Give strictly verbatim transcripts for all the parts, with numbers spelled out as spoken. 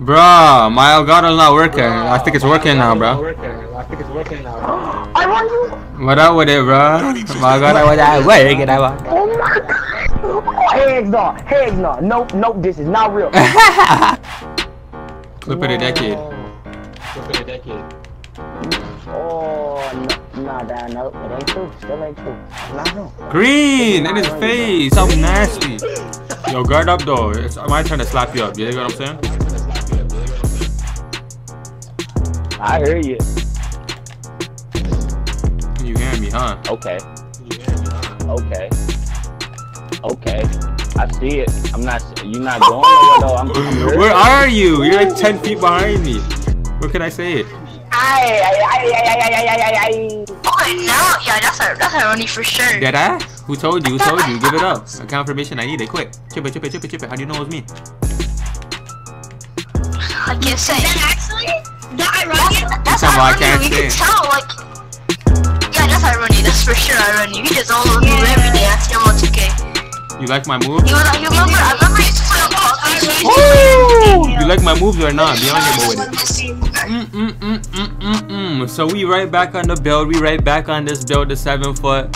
Bruh, my Elgato's not working. Bruh, I think it's working now, bro. I think it's working now. I want you. What up with it, bro? My Elgato was at work and I was. Oh my god. Oh, heads no, heads no. Nope, nope, this is not real. Flip it a decade. Flip it a decade. Oh, no, nah, nah, no, it ain't true. Still ain't true. Nah, no. Green in his face. So nasty. Yo, guard up, though. It's my turn to slap you up. You know what I'm saying? I hear you. You hear me, huh? Okay. You hear me, huh? Okay. Okay. I see it. I'm not. You're not going nowhere, though. I'm, I'm Where are you? You're like ten feet behind me. Where can I say it? Aye, aye, aye, aye, aye, aye, aye, aye. Oh no! Yeah, that's a that's a runny for sure. Did I? Who told you? Who told you? Give it up. A confirmation. I need it. Quick. Chip it, chip it, chip it, chip it. How do you know it was me? I can't say. Is that actually? That irony, that's, that's irony, you can tell, like, yeah, that's irony, that's for sure irony, because all over me every day, I see him on two K. You like my moves? You, you remember, I remember you used to play on Call of Duty. You like my moves or not, be honest with it. Mm, mm, mm, mm, mm, mm. So we right back on the build, we right back on this build, the seven foot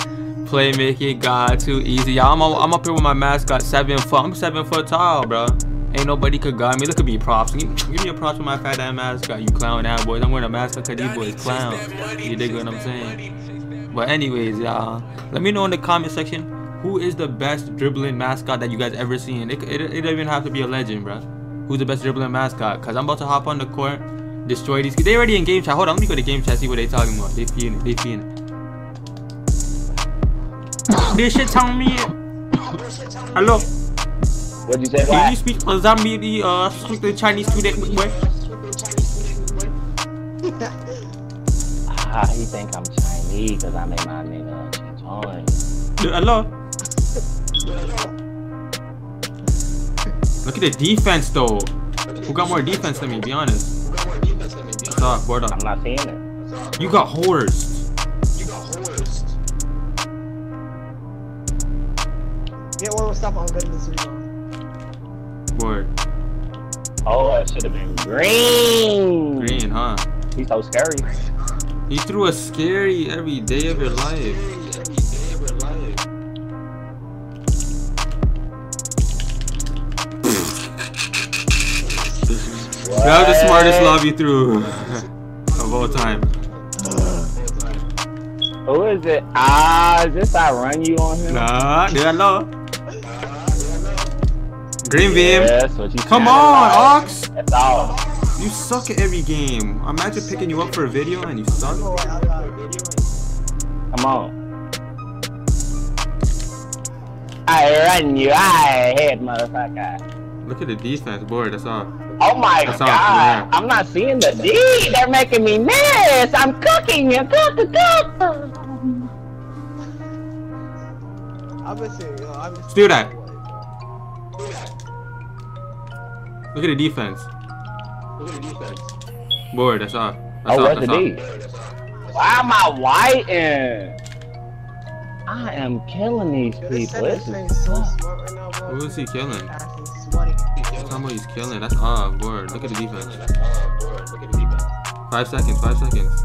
playmaking god, too easy. Yeah, I'm, I'm up here with my mascot, seven foot, I'm seven foot tall, bro. Ain't nobody could guard me. Look at me, props. Give, give me a props for my fat ass mascot, you clown ass boys. I'm wearing a mascot because these boys clown. You dig what I'm saying? But anyways, y'all, let me know in the comment section who is the best dribbling mascot that you guys ever seen. It, it, it don't even have to be a legend, bro. Who's the best dribbling mascot? Because I'm about to hop on the court, destroy these. They already in game chat. Hold on, let me go to game chat, see what they talking about. They feeling it. They feeling it. This shit telling me. Hello. What you say? Can what? You speak a zombie, the uh, speak the Chinese to that big boy? Ah, he think I'm Chinese because I made my nigga Chinese. Hello. Look at the defense though. Who got more defense than me? Be honest. What's up, board up? I'm not seeing it. You got horsed. You got horsed. Yeah, well, stop on goodness. Board. Oh, that should have been green. Green, huh? He's so scary. He threw a scary every day of your life. Every day of your life. That was the smartest lob you threw of all time. Who is it? Ah, is this I run you on him? Nah, dude, I know. Green beam. Yeah, come on, Ox. That's all. You suck at every game. Imagine picking you up for a video and you suck. Come on. I run you. I hit, motherfucker. Look at the defense, boy. That's all. Oh my that's god. All. I'm not seeing the D. They're making me miss. I'm cooking you. Cook, cook, cook. Let's do that. Look at the defense. Look at the defense. Boy, that's off. That's oh, off. That's the D? Why am I white in? I am killing these people. This is so smart right now, bro. Who is he killing? Somebody's killing. That's off, boy. Look at the defense. Five seconds. Five seconds.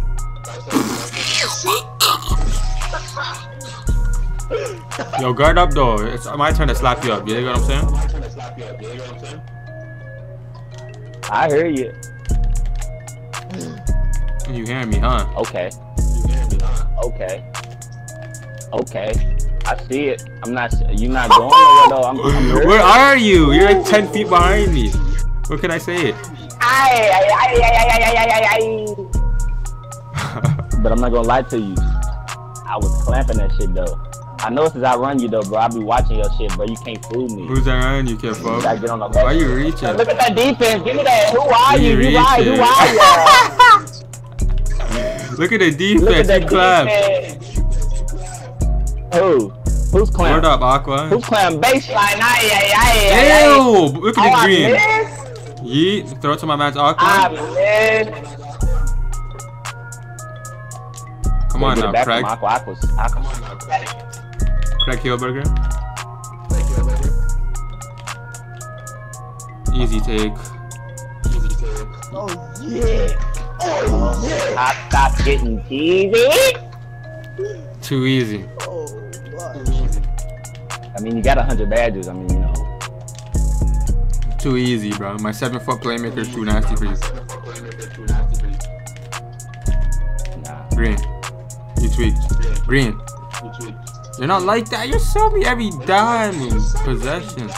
Yo, guard up, though. It's my turn to slap you up. You know what I'm saying? My turn to slap you up. You know what I'm saying? I hear you. You hear me, huh? Okay. You hear me, huh? Okay. Okay. I see it. I'm not. You're not going nowhere, though. I'm, I'm Where are you? You're like ten feet behind me. Where can I say it? Aye, aye, aye, aye, aye, aye, aye. But I'm not gonna lie to you. I was clamping that shit though. I know since I run you though, bro. I be watching your shit, bro. You can't fool me. Who's that run you, kid, bro? Why are you reaching? Look at that defense. Give me that. Who are you? You are. Who are you? Look at the defense. Look at that clap. Who? Who's clam? Word up, Aqua. Who's clam? Baseline. Ew. Look at the green. Yeet. Throw it to my match, Aqua. Come on now, Craig. Come on now, Craig. Craig Hillburger. Easy take. Easy Oh yeah! Oh yeah! I stopped getting cheesy. Too easy. Oh my. I mean, you got a hundred badges. I mean, you know. Too easy, bro. My seven foot playmaker is too nasty for you. Nah. Green. You tweaked. Green. You tweaked. You're not like that. You're selling me every diamond possession.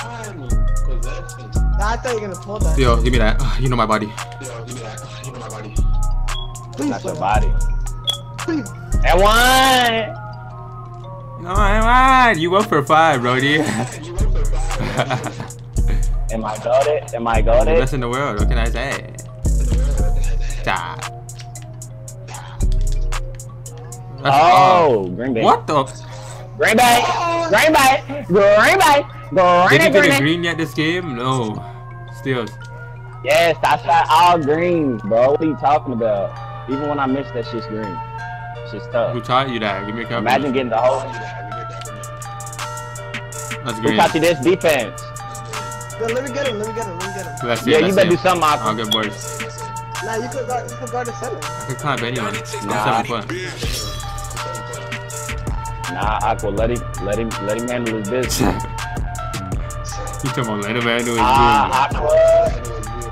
I thought you were gonna pull that. Yo, give me that. You know my body. Yo, give me that. You know my body. Please, not your body. Please. And one. No, I won. You went for five, Brody. You went for five. Am I got it? Am I got it? The best in the world. What can I say? Stop. Oh, green bay. What the? Green bay. Green bay. Green bay. Did you get a green yet this game? No. Steals. Yes, I shot all greens, bro. What are you talking about? Even when I miss, that shit's green. Shit's tough. Who taught you that? Give me a couple. Imagine getting the whole. That's green. Who taught you this defense? Yo, let me get him, let me get him, let me get him. Let's yeah, see, you better do something, Michael. I'll get boys. Nah, you could guard, you could guard the center. I could climb anyone. Nah. Nah, Aqua, let him, let him, let him handle his business. You talking about let him handle his business. Ah, Aqua.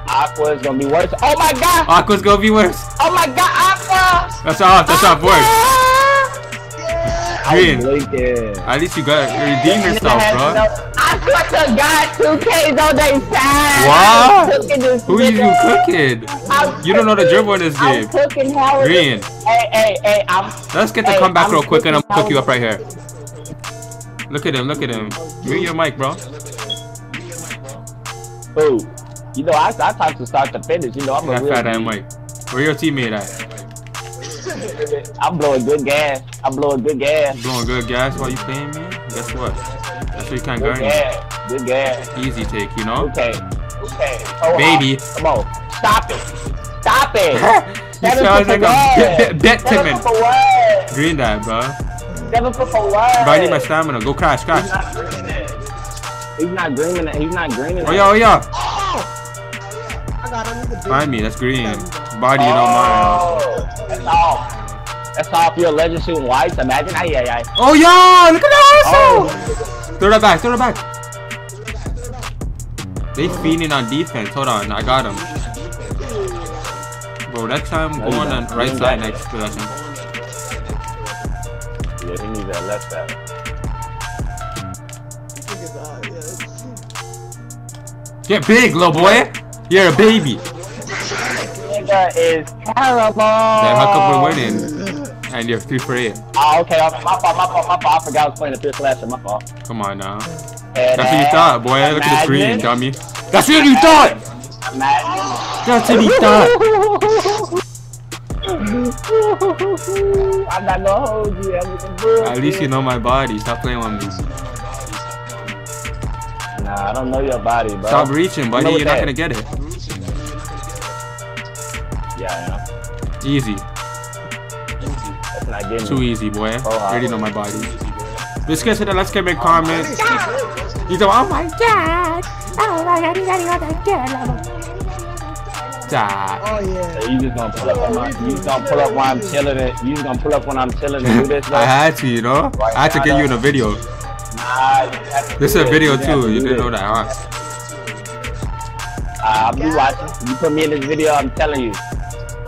Aqua's gonna be worse. Oh my god! Aqua's gonna be worse. Oh my god, Aqua! That's off, that's off, boys. Yeah. Green. At least you gotta redeem yourself, bro. What the god two K's all day sad. What? Who are you cooking? I'm you don't know the dribble in this game. I'm Green. Hey, hey, hey, I'm, Let's get the hey, comeback I'm real quick and I'm gonna cook you up right here. Look at him, look at him. Mute your mic, bro. Oh, you know, I, I talk to start to finish. You know, I'm a real fat damn mic. Where your teammate at? I'm blowing good gas. I'm blowing good gas. You blowing good gas while you paying me? Guess what? So you can't go anywhere. Good gas. Easy take, you know? Okay. Okay. Oh, baby. I, come on. Stop it. Stop it. That sounds like a debt to me. Green that, bro. Seven foot for what? Bro, I need my stamina. Go crash, crash. He's not greening it. He's not greening it. Oh, yeah, oh, yeah. Oh, I got him. Find me. That's green. Body, oh, you don't mind. Oh. That's off. That's off your legend shooting whites. Imagine. Aye, aye, aye. Oh, yeah. Look at that. Oh. Throw that back, throw that back. They fiending on defense. Hold on, I got him. Bro, next time go on the right side next possession. Yeah, he needs that left side. Get big, little boy. You're a baby. That is terrible. Then how come we're winning? And you're three for eight. Oh, okay. My fault, my fault, my fault. I forgot I was playing the fifth last year. My fault. Come on now. And that's what you thought, boy. Imagine. Look at the screen, dummy. That's what you thought. Imagine. That's what you thought. I'm not gonna hold you. At least you know my body. Stop playing with me. Nah, I don't know your body, bro. Stop reaching, buddy. You know you're not gonna get it. Yeah, I know. Easy. Too easy, boy. Oh, I already know my body. Let's get to the let's get make comments. He's like, oh my god! Oh my god! He's like, oh yeah. You just gonna pull up when I'm, you just gonna pull up when I'm chilling it. You just gonna pull up when I'm chilling and do this. Like, I had to, you know. Right I had to get you in a video. Nah, this is a video you too. You didn't know that, huh? Uh, I'll be watching. You put me in this video. I'm telling you.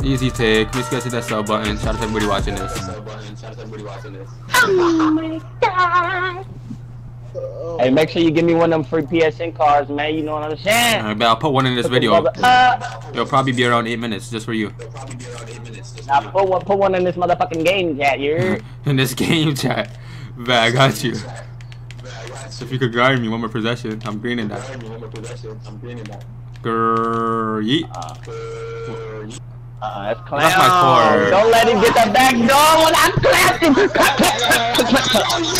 Easy take. Please go to that sub button. Shout out to everybody watching this. Oh my god! Hey, make sure you give me one of them free P S N cards, man. You know what I'm saying? Alright, but I'll put one in this video. Uh, It'll probably be around eight minutes just for you. Now put one, put one in this motherfucking game chat, you. In this game chat, but I got you. So if you could guard me one more possession, I'm greening that. Grrrr, yeet. Uh, that's Clown. That's my core. Don't let him get that back door when I'm clapping.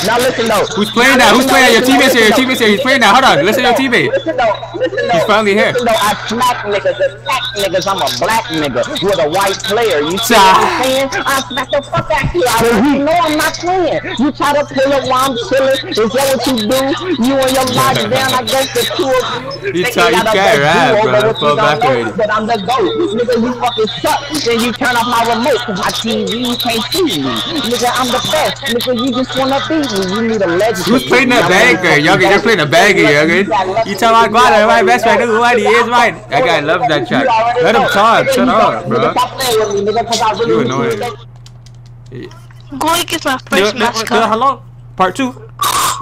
Now listen though. Who's playing now? Who's playing now? Your teammate's here. Your teammate's here. He's playing now. Hold on. Listen to your teammate. Listen though. Listen though. He's finally here. Listen though. I smack niggas. I smack niggas. I'm a black nigga with a white player. You see what I'm saying? I smack the fuck out here. I let you know I'm not playing. You try to play it while I'm chilling. Is that what you do? You and your body down against the two of you. You try to get right, bro. Fall back already. But I'm the GOAT. Nigga, you fucking suck. Then you turn off my remote cause my T V you can't see me. Nigga, I'm the best. Nigga, you just wanna beat me. You need a legend. Who's playing the bagger? You're playing the bagger, youngin. You tell my brother, my best friend, this is what he is, right? That guy loves that track. Let him talk. Shut up, bro. You annoying. Goik is my first mascot. Hello? Part two.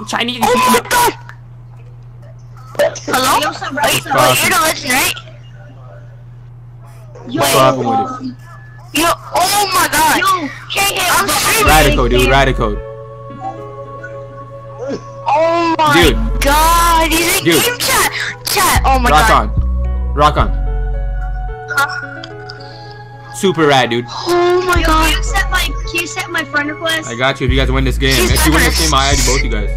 Chinese. Oh my god! Hello? Wait, you're the legend, right? Yo, what's happening with it? Yo, oh my god! Yo, hey, hey, I'm streaming! Radicode, dude, Radicode. Oh my dude. god, he's in dude. game chat! Chat, oh my Rock god. Rock on. Rock on. Huh? Super rad, dude. Oh my yo, god. Can you set my, can you set my friend request? I got you if you guys win this game. She's if you win this game, I I D both you guys.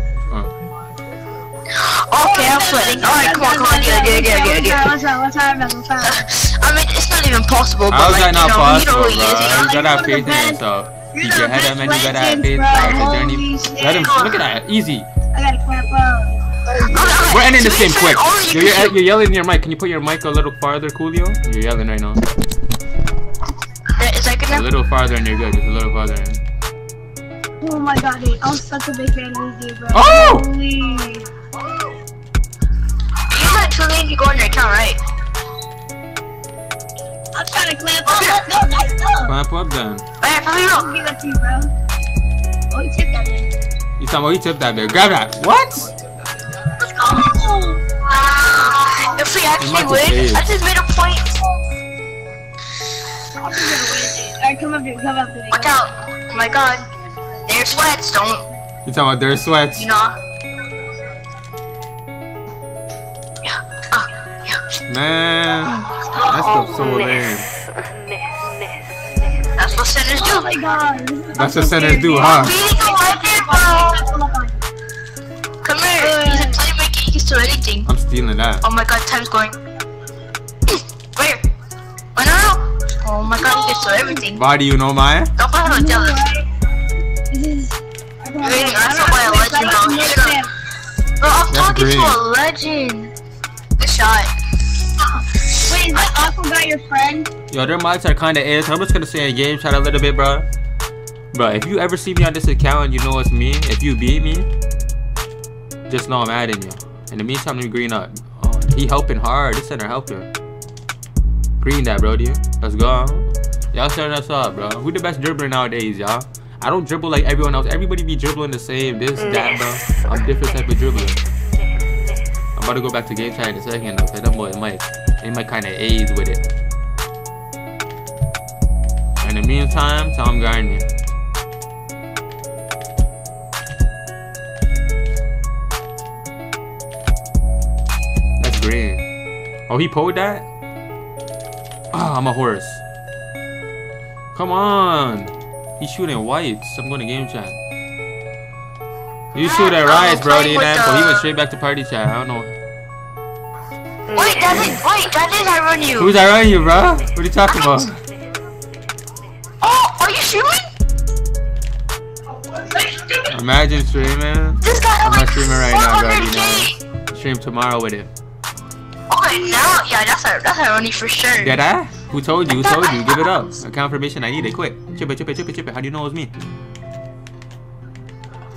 Okay, I'm sweating. Alright, come on, come on, yeah, yeah, yeah, yeah, yeah. What's up, what's up, what's up, what's up? I mean, it's not even possible, but like, you know, you know who he is. You gotta have faith in yourself. Keep your head up, man, you gotta have faith in the journey. Let him, look at that, easy. I gotta clap up. We're ending this game quick. You're yelling in your mic. Can you put your mic a little farther, Coolio? You're yelling right now. Is that good enough? A little farther and you're good, just a little farther. Oh my god, dude, I'm such a big fan of you, bro. Oh! Holy... If you go on your account, right? I'm trying to clamp up. No, no, nice up. Clamp up then. Alright, follow you up. Give that to you, bro. Oh, you tipped that bitch. You talking about you tipped that bitch. Grab that. What? Let's go. Uh, if we actually win, I just made a point. I'm just gonna win, dude. Alright, come up here. Come up here. Watch out. Oh my god. Their sweats don't. You talking about their sweats? You know. Man, that's oh, so lame. That's what sinners do. Oh my god. That's what sinners do, huh? Come here. He's a playmaker. He can do anything. I'm stealing that. Oh my god, time's going. Where? Oh no, no. Oh my god, he can do everything. Why do you know my? Don't put him on jealous. Wait, that's not why a legend, bro. Shut up. Bro, I'm talking to a legend. Good shot. Wait, is that awful guy your friend? Yo, their mics are kinda is. I'm just gonna say a game chat a little bit, bro. Bro, if you ever see me on this account and you know it's me, if you beat me, just know I'm adding you. In the meantime, let me green up. Oh, he helping hard. This center helping. Green that, bro, dude. Let's go. Y'all set us up, bro. Who the best dribbler nowadays, y'all? I don't dribble like everyone else. Everybody be dribbling the same, this, that, bro. I'm different type of dribbler. I'm about to go back to game chat in a second though, cause that boy might, they might kind of aid with it. In the meantime, Tom Gardner. That's green. Oh, he pulled that? Ah, oh, I'm a horse. Come on. He's shooting whites. I'm going to game chat. You shoot at Rice, bro, D N A, but he went straight back to party chat. I don't know. Wait, that is, wait, that is iRunYew. Who's iRunYew, bro? What are you talking about? Oh, are you streaming? Imagine streaming. This guy I'm like not streaming right now, bro, D N A. Stream tomorrow with him. Okay, now, yeah, that's that's iRunYew for sure. Did I? Who told you? Who told you? Give it up. Account information, I need it. Quick. Chip it, chip it, chip it, chip it. How do you know it was me?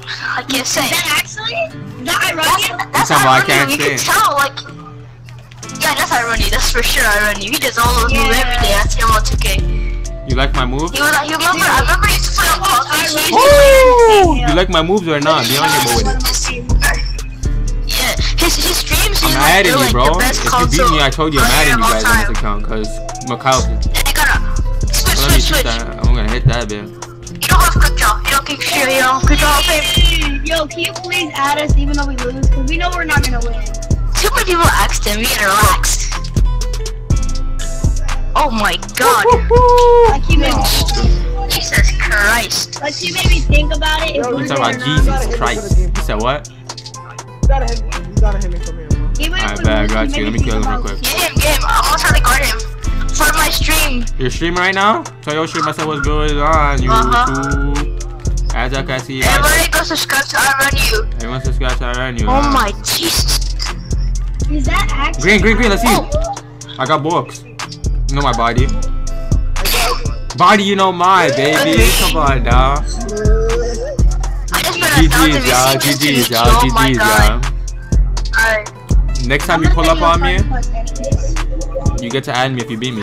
I can't say. Is that actually? Is that iRunYew? That's iRunYew. You can tell, like... Yeah, that's iRunYew. That's for sure iRunYew. He does all those yeah. moves every day. I see him on two K. You like my moves? You, like, you remember, I remember he used to play on Call. You like my moves or not? Be on your board with it. Yeah, his, his streams, he's like, they're like the best console. If you beat me, I told you I'm adding you guys on this account, because Macau... They gotta... Switch, switch, switch. I'm gonna hit that, man. You don't have good job. You don't keep shit, you know. Good job, babe. Yo, can you please add us even though we lose? Because we know we're not going to win. Too many people asked him. We interacted. Oh my god! Like you made me... Jesus Christ! Like you made me think about it. You're talking about Jesus Christ. You said what? You gotta hit me. You gotta hit me from here. Alright, I got you. Let me kill him real quick. Get him, get him. I almost had to guard him. For my stream. Your stream right now? So your stream, I said what's going on YouTube. Uh-huh. As I can see. Everybody go subscribe to iRunYew. Everyone subscribe to iRunYew. Oh huh? My Jesus. Is that actually? Green, green, green. Let's see. Oh. I got books. You know my body. Body, you know my baby. Come on, dawg. G G's, y'all. G G's, y'all. G G's, y'all. Alright. Next time you pull up on me, you get to add me if you beat me.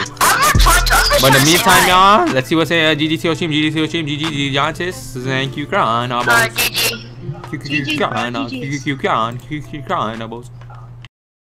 But in the meantime, y'all, let's see what's in G G T O stream, G G T O stream, G G Giantis, thank you, crying, eyeballs. G G. G G crying, G G crying, G G crying, G G crying, eyeballs.